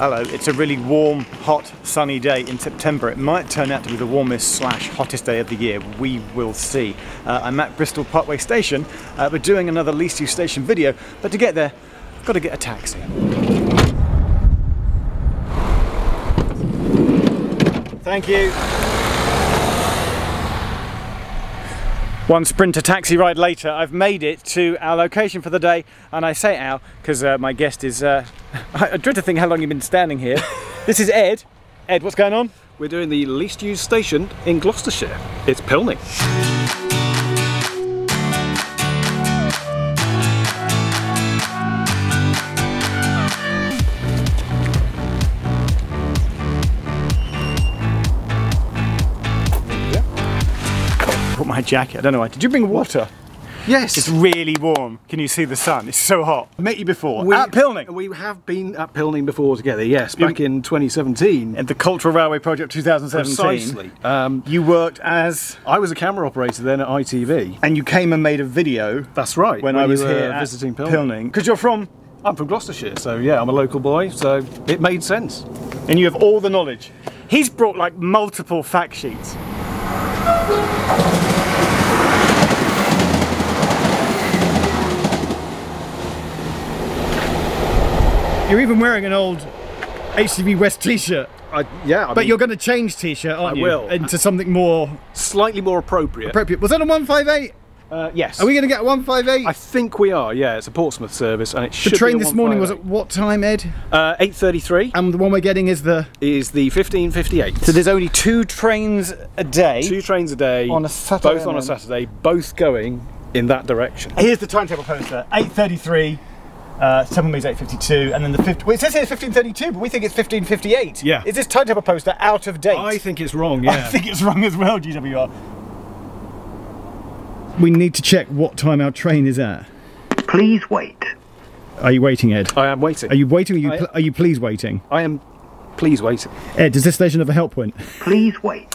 Hello, it's a really warm, hot, sunny day in September. It might turn out to be the warmest / hottest day of the year. We will see. I'm at Bristol Parkway Station. We're doing another Least Used Station video, but to get there, I've got to get a taxi. Thank you. One sprinter taxi ride later, I've made it to our location for the day, and I say our because my guest is... I dread to think how long you've been standing here. This is Ed. Ed, what's going on? We're doing the least used station in Gloucestershire. It's Pilning. My jacket. I don't know why. Did you bring water? Yes. It's really warm. Can you see the sun? It's so hot. I met you before. At Pilning. We have been at Pilning before together, yes, back in 2017. At the Cultural Railway Project 2017. Precisely. You worked as... I was a camera operator then at ITV. And you came and made a video. That's right. When I was here visiting Pilning. Because you're from... I'm from Gloucestershire, so yeah, I'm a local boy, so it made sense. And you have all the knowledge. He's brought like multiple fact sheets. You're even wearing an old HCB West t-shirt. Yeah. I mean, you're going to change t-shirt, aren't you? I will. Into something more... Slightly more appropriate. Appropriate. Was that a 158? Yes. Are we going to get a 158? I think we are, yeah. It's a Portsmouth service and it should be. The train this morning was at what time, Ed? 8:33. And the one we're getting is the... Is the 15:58. So there's only two trains a day? Two trains a day. On a Saturday. Both on a Saturday. Both going in that direction. Here's the timetable poster. 8:33. Temple Meads 8:52, and then the 50. Well, it says here it's 15:32, but we think it's 15:58. Yeah. Is this timetable poster out of date? I think it's wrong. Yeah. I think it's wrong as well. GWR. We need to check what time our train is at. Please wait. Are you waiting, Ed? I am waiting. Are you waiting? Are you please waiting? I am. Please waiting. Ed, does this station have a help point? Please wait.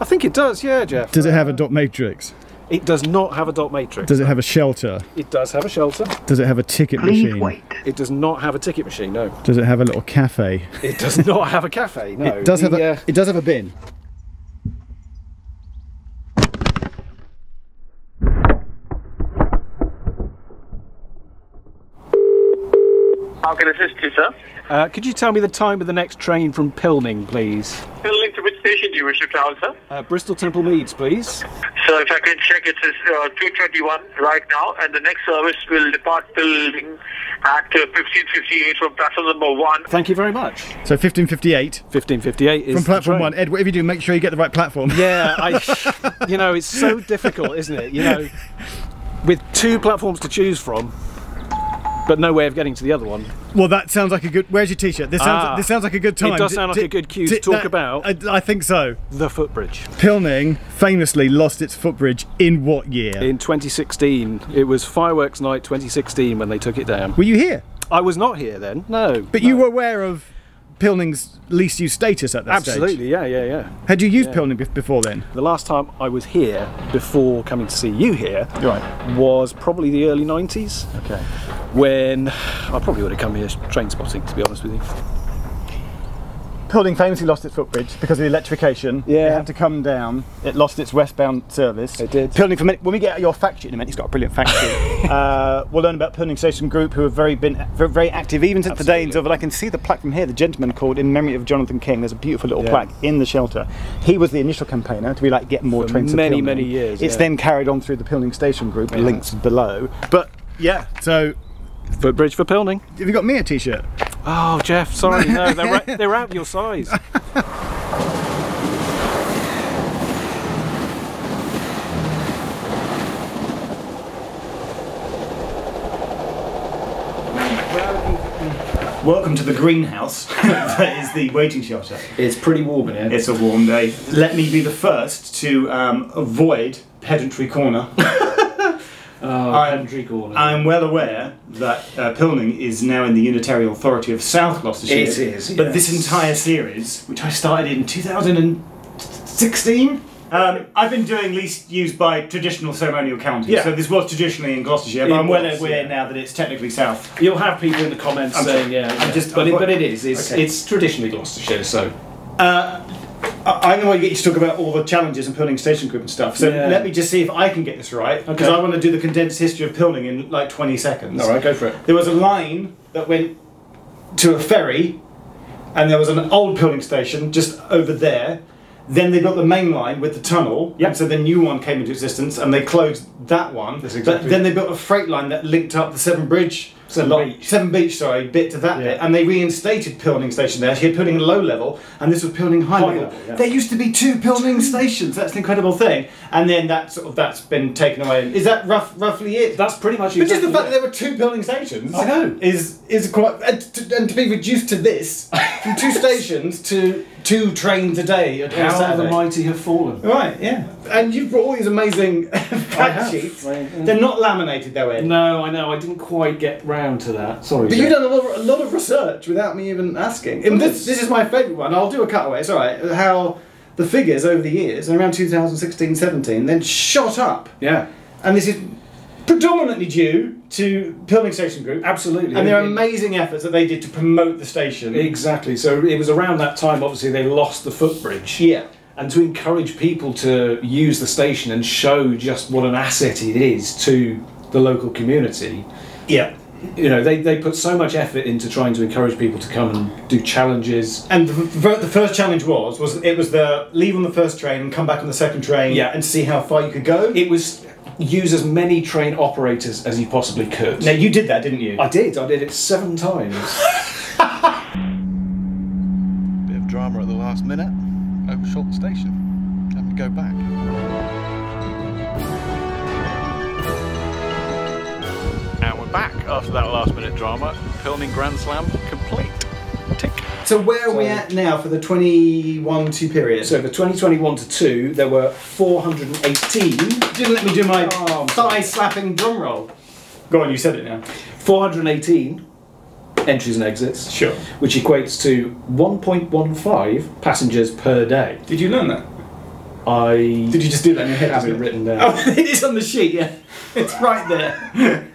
I think it does. Yeah, Jeff. Does it have a dot matrix? It does not have a dot matrix. Does it have a shelter? It does have a shelter. Does it have a ticket machine? Wait. It does not have a ticket machine, no. Does it have a little cafe? It does not have a cafe, no. It does, it does have a bin. How can I assist you, sir? Could you tell me the time of the next train from Pilning, please? Pilning, to which station do you wish to travel, sir? Bristol Temple Meads, please. So if I can check, it says 2:21 right now, and the next service will depart Pilning at 15:58 from platform number 1. Thank you very much. So 15:58. 15:58 is from platform 1. Ed, whatever you do, make sure you get the right platform. Yeah, you know, it's so difficult, isn't it? You know, with two platforms to choose from, but no way of getting to the other one. Well, that sounds like a good... Where's your t-shirt? This sounds like a good time. It does sound like a good cue to talk about... I think so. The footbridge. Pilning famously lost its footbridge in what year? In 2016. It was fireworks night 2016 when they took it down. Were you here? I was not here then, no. But no. You were aware of Pilning's least used status at that stage? Absolutely, yeah. Had you used Pilning before then? The last time I was here, before coming to see you here, was probably the early 90s. Okay. When I probably would have come here train spotting, to be honest with you. Pilning famously lost its footbridge because of the electrification. Yeah. It had to come down. It lost its westbound service. It did. Pilning, when we get out your fact sheet in a minute, he's got a brilliant fact sheet. We'll learn about Pilning Station Group, who have been very active even since the days of, and I can see the plaque from here, the gentleman called In Memory of Jonathan King. There's a beautiful little plaque in the shelter. He was the initial campaigner to be like, get more trains to Pilning. Many years. It's then carried on through the Pilning Station Group, links below. But yeah, so footbridge for Pilning. Have you got me a t-shirt? Oh, Jeff, sorry, no, they're out your size. Welcome to the greenhouse that is the waiting shelter. It's pretty warm in here. It's a warm day. Let me be the first to avoid pedantry corner. I'm well aware that Pilning is now in the unitary authority of South Gloucestershire. It is, yes. But this entire series, which I started in 2016, I've been doing least used by traditional ceremonial counties, so this was traditionally in Gloucestershire, but I'm well aware now that it's technically south. You'll have people in the comments saying, but it is traditionally Gloucestershire, so... I know I get you to talk about all the challenges in Pilning Station Group and stuff, so let me just see if I can get this right, because I want to do the condensed history of Pilning in like 20 seconds. Alright, go for it. There was a line that went to a ferry, and there was an old Pilning station just over there. Then they built the main line with the tunnel, and so the new one came into existence, and they closed that one. But then they built a freight line that linked up the Severn Beach bit to that bit, and they reinstated Pilning Station there. She had Pilning low level, and this was Pilning high level. There used to be two Pilning stations. That's an incredible thing. And then that sort of that's been taken away. Is that roughly it? That's pretty much. But exactly just the fact that there were two Pilning stations, I know, is quite and to be reduced to this from two stations to two trains a day. How the mighty have fallen. Right. Yeah. And you've brought all these amazing fact sheets. They're not laminated though, Ed. No, I know. I didn't quite get round to that. Sorry. But you've done a lot of research without me even asking. And this is my favourite one. I'll do a cutaway. It's all right. How the figures over the years, around 2016-17, then shot up. Yeah. And this is predominantly due to Pilning Station Group. Absolutely. And their amazing efforts that they did to promote the station. Exactly. So it was around that time, obviously, they lost the footbridge. Yeah. And to encourage people to use the station and show just what an asset it is to the local community. Yeah. You know, they put so much effort into trying to encourage people to come and do challenges. And the first challenge was the leave on the first train and come back on the second train and see how far you could go. It was use as many train operators as you possibly could. Now, you did that, didn't you? I did it 7 times. Bit of drama at the last minute. Overshot the station. Let me go back. And we're back after that last minute drama. Pilning Grand Slam complete. Tick. So where are we at now for the 21-2 period? So for 2021-2 there were 418. Didn't let me do my thigh slapping drum roll. Go on, you said it now. 418. Entries and exits, sure, which equates to 1.15 passengers per day. Did you learn that? Did you just do that in your head? I have it written down. Oh, it is on the sheet, yeah. It's right there.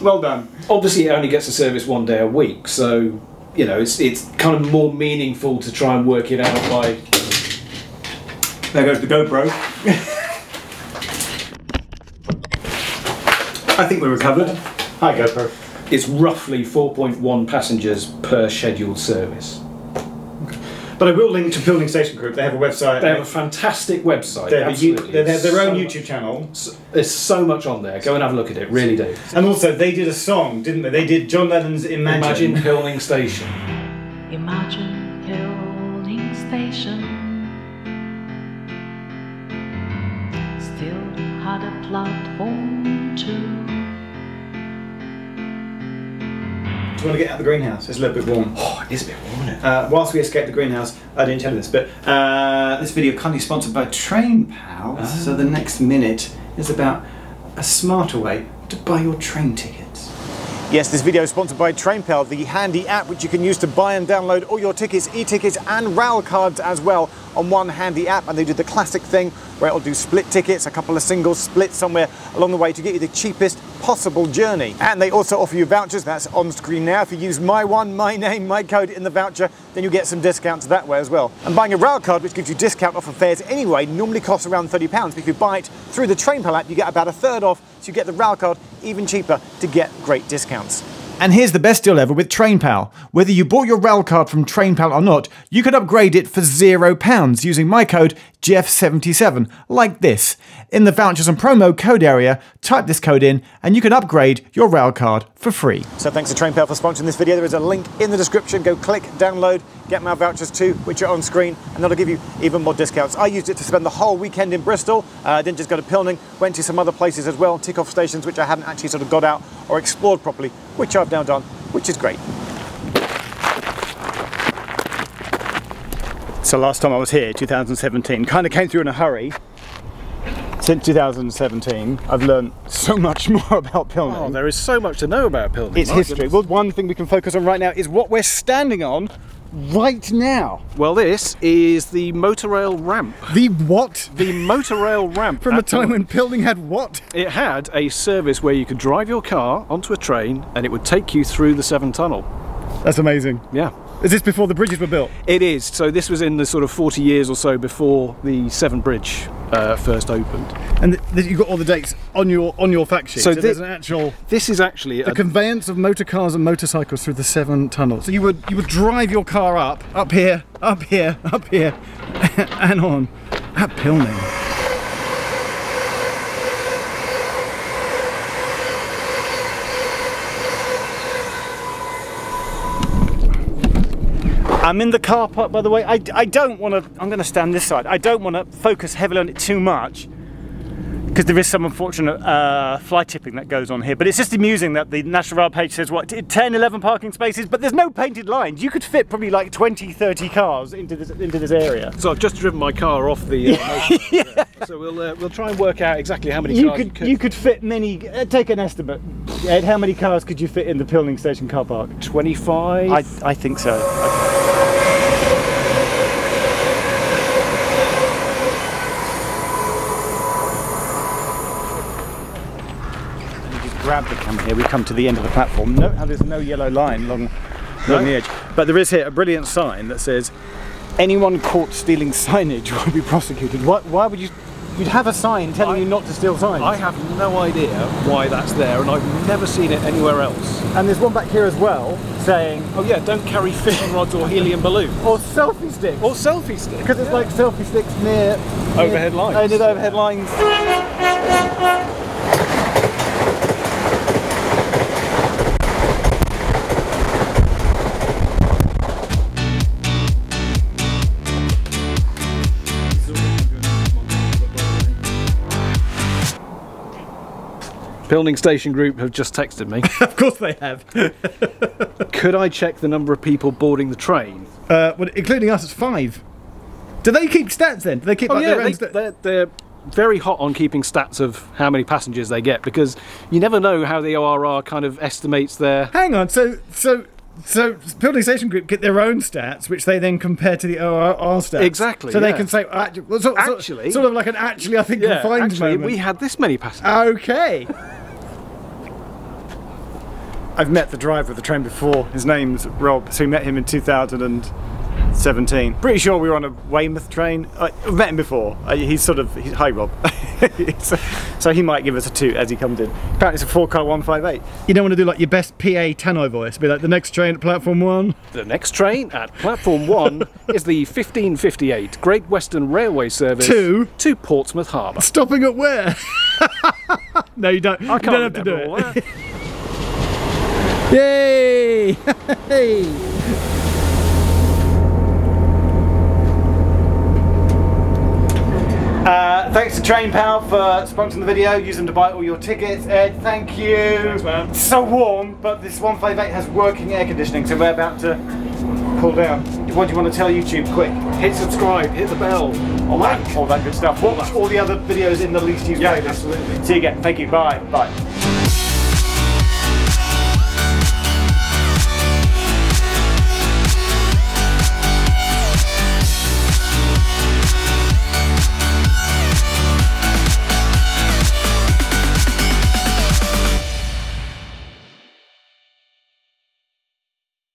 Well done. Obviously, it only gets a service 1 day a week, so, you know, it's kind of more meaningful to try and work it out by... There goes the GoPro. I think we're recovered. Hi, GoPro. It's roughly 4.1 passengers per scheduled service. Okay. But I will link to Pilning Station Group. They have a website. They have a fantastic website. They have their own YouTube channel. There's so much on there. Go and have a look at it. Really do. And also, they did a song, didn't they? They did John Lennon's Imagine Pilning Station. Imagine Pilning Station. Still had a platform too. Do you want to get out of the greenhouse? It's a little bit warm. Oh, it is a bit warm, isn't it? Whilst we escaped the greenhouse, I didn't tell you this, but this video is kindly sponsored by TrainPal. So the next minute is about a smarter way to buy your train tickets. Yes, this video is sponsored by TrainPal, the handy app which you can use to buy and download all your tickets, e-tickets and rail cards as well on one handy app. And they do the classic thing where it'll do split tickets, a couple of singles split somewhere along the way to get you the cheapest possible journey. And they also offer you vouchers, that's on screen now. If you use my one, my name, my code in the voucher, then you get some discounts that way as well. And buying a rail card, which gives you discount off of fares anyway, normally costs around £30. But if you buy it through the TrainPal app, you get about a third off, so you get the rail card even cheaper to get great discounts. And here's the best deal ever with TrainPal. Whether you bought your rail card from TrainPal or not, you can upgrade it for £0 using my code GEOFF77, like this. In the vouchers and promo code area, type this code in and you can upgrade your rail card for free. So thanks to TrainPal for sponsoring this video. There is a link in the description. Go click, download, get my vouchers too, which are on screen, and that'll give you even more discounts. I used it to spend the whole weekend in Bristol. I didn't just go to Pilning, went to some other places as well, tick off stations which I hadn't actually sort of got out or explored properly, which I've now done, which is great. So last time I was here, 2017, kind of came through in a hurry. Since 2017, I've learned so much more about Pilning. Oh, there is so much to know about Pilning. Its history. Well, one thing we can focus on right now is what we're standing on right now? Well, this is the motorrail ramp. The what? The motorrail ramp. From the time when Pilning had what? It had a service where you could drive your car onto a train and it would take you through the Severn Tunnel. That's amazing. Yeah. Is this before the bridges were built? It is. So this was in the sort of 40 years or so before the Severn Bridge first opened. And you've got all the dates on your fact sheet. So there's an actual... This is actually... The conveyance of motor cars and motorcycles through the Severn Tunnel. So you would drive your car up here, up here, up here, and on at Pilning. I'm in the car park, by the way. I don't want to, I'm going to stand this side. I don't want to focus heavily on it too much because there is some unfortunate fly tipping that goes on here. But it's just amusing that the National Rail page says, what, 10, 11 parking spaces, but there's no painted lines. You could fit probably like 20, 30 cars into this area. So I've just driven my car off the motorway. So we'll try and work out exactly how many cars you could fit many, take an estimate. Ed, how many cars could you fit in the Pilning Station car park? 25? I think so. Let me just grab the camera here. We come to the end of the platform. Note how there's no yellow line along the edge. But there is here a brilliant sign that says, anyone caught stealing signage will be prosecuted. Why would you... You'd have a sign telling you not to steal signs. I have no idea why that's there, and I've never seen it anywhere else. And there's one back here as well, saying... Oh yeah, don't carry fishing rods or helium balloons. Or selfie sticks. Or selfie sticks. Because it's like selfie sticks near... overhead lines. Near the overhead lines. Pilning Station Group have just texted me. Of course they have. Could I check the number of people boarding the train? Well, including us, it's 5. Do they keep stats then? Do they keep they're very hot on keeping stats of how many passengers they get, because you never know how the ORR kind of estimates their... Hang on, so Pilning Station Group get their own stats, which they then compare to the ORR stats. Exactly. So they can say, actually... Sort of like an actually, I think, confined moment. We had this many passengers. Okay. I've met the driver of the train before. His name's Rob. So we met him in 2017. Pretty sure we were on a Weymouth train. I've met him before. He's hi Rob. So he might give us a toot as he comes in. Apparently it's a 4-car 158. You don't want to do like your best PA Tannoy voice. Be like, the next train at platform 1. The next train at platform 1 is the 1558 Great Western Railway service to Portsmouth Harbour. Stopping at where? No, you don't. I can't you don't have to do it. Yay! Thanks to TrainPal for sponsoring the video. Use them to buy all your tickets. Ed, thank you. Thanks, man. It's so warm, but this 158 has working air conditioning, so we're about to cool down. What do you want to tell YouTube? Quick. Hit subscribe, hit the bell, all that good stuff. Watch all the other videos in the least used playlist. Absolutely. See you again. Thank you. Bye. Bye.